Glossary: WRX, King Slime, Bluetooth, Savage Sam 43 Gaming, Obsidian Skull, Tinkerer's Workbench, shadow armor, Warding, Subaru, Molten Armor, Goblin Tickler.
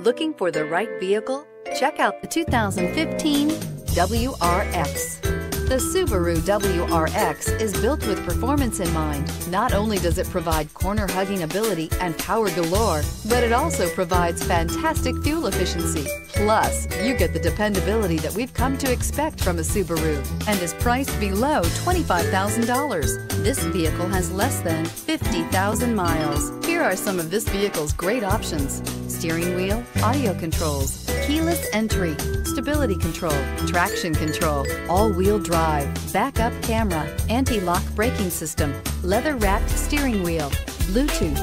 Looking for the right vehicle? Check out the 2015 WRX. The Subaru WRX is built with performance in mind. Not only does it provide corner-hugging ability and power galore, but it also provides fantastic fuel efficiency. Plus, you get the dependability that we've come to expect from a Subaru and is priced below $25,000. This vehicle has less than 50,000 miles. Here are some of this vehicle's great options: steering wheel audio controls, keyless entry, stability control, traction control, all-wheel drive, backup camera, anti-lock braking system, leather-wrapped steering wheel, Bluetooth,